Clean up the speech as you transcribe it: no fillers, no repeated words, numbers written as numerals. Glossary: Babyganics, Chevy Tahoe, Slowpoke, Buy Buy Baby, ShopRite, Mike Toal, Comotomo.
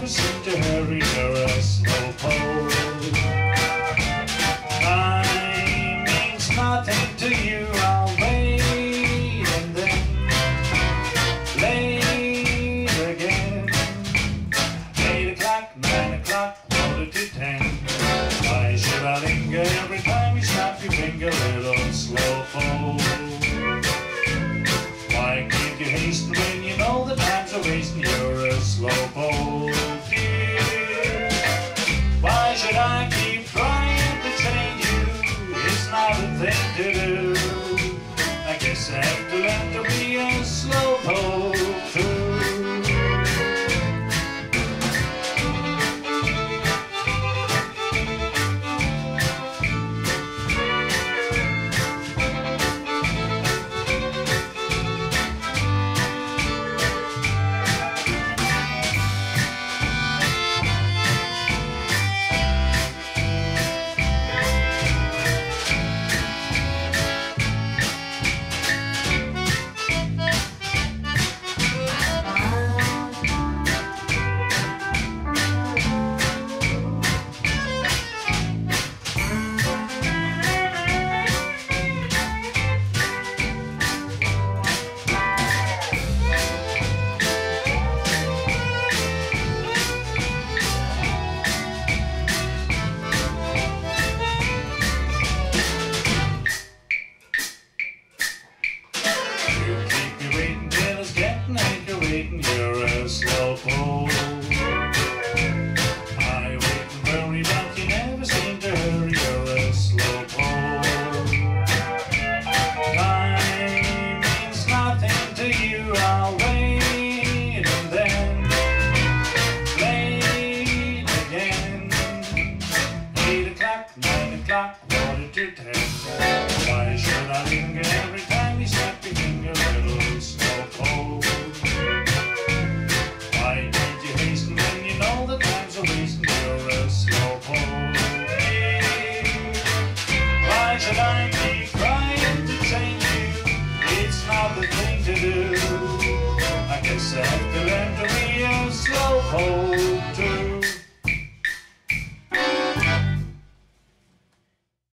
never seem to hurry, you're a slowpoke. Time means nothing to you, I'll wait and then late again. 8 o'clock, 9 o'clock, 9:45 to 10. Why should I linger every time you snap your finger, little slowpoke? Why can't you hasten when you know the time's a wasting? You're a slowpoke, dear. Why should I keep trying to change you? It's not a thing to do. I guess I have to learn to be a slowpoke too. You're a slowpoke. I wait and worry, but you never seem to hurry. You're a slowpoke. Time means nothing to you. I'll wait and then late again. 8 o'clock, 9 o'clock, 9:45 to 10. Why should I linger every time you snap your finger, little slowpoke? Why should I keep trying to change you? It's not the thing to do. I guess I have to learn to be a slowpoke.